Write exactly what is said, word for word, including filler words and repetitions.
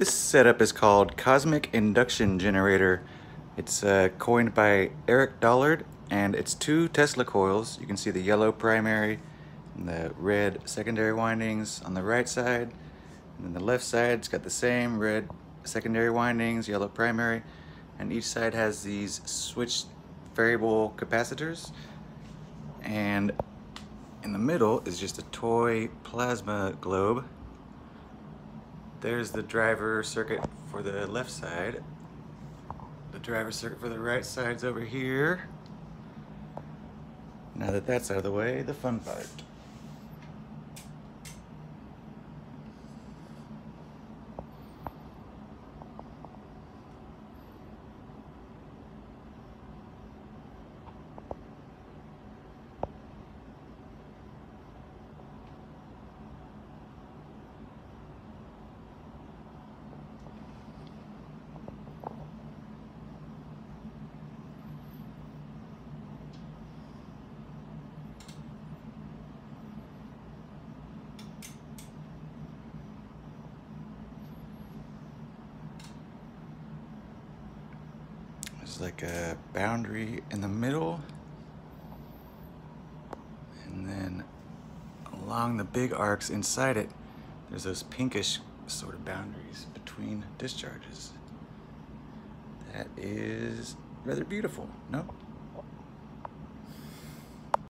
This setup is called Cosmic Induction Generator. It's uh, coined by Eric Dollard, and it's two Tesla coils. You can see the yellow primary and the red secondary windings on the right side. And then the left side's got the same red secondary windings, yellow primary, and each side has these switched variable capacitors. And in the middle is just a toy plasma globe. There's the driver circuit for the left side. The driver circuit for the right side's over here. Now that that's out of the way, the fun part. Like a boundary in the middle, and then along the big arcs inside it there's those pinkish sort of boundaries between discharges. That is rather beautiful, no?